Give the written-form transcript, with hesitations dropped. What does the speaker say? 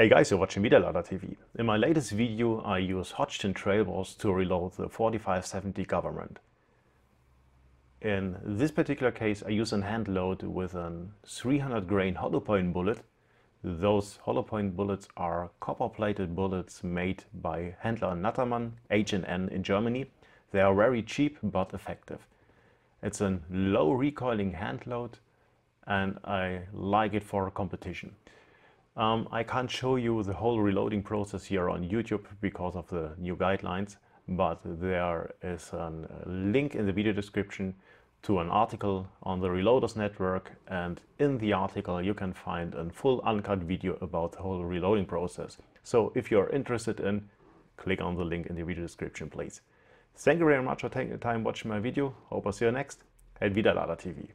Hey guys, you're watching WiederladerTV. In my latest video, I use Hodgdon Trail Boss to reload the 45-70 Government. In this particular case, I use a hand load with a 300 grain hollow point bullet. Those hollow point bullets are copper plated bullets made by Handler Nattermann, H&N in Germany. They are very cheap but effective. It's a low recoiling hand load and I like it for competition. I can't show you the whole reloading process here on YouTube because of the new guidelines, but there is a link in the video description to an article on the Reloaders Network, and in the article you can find a full uncut video about the whole reloading process. So if you're interested in, click on the link in the video description, please. Thank you very much for taking the time watching my video. Hope I see you next at WiederladerTV.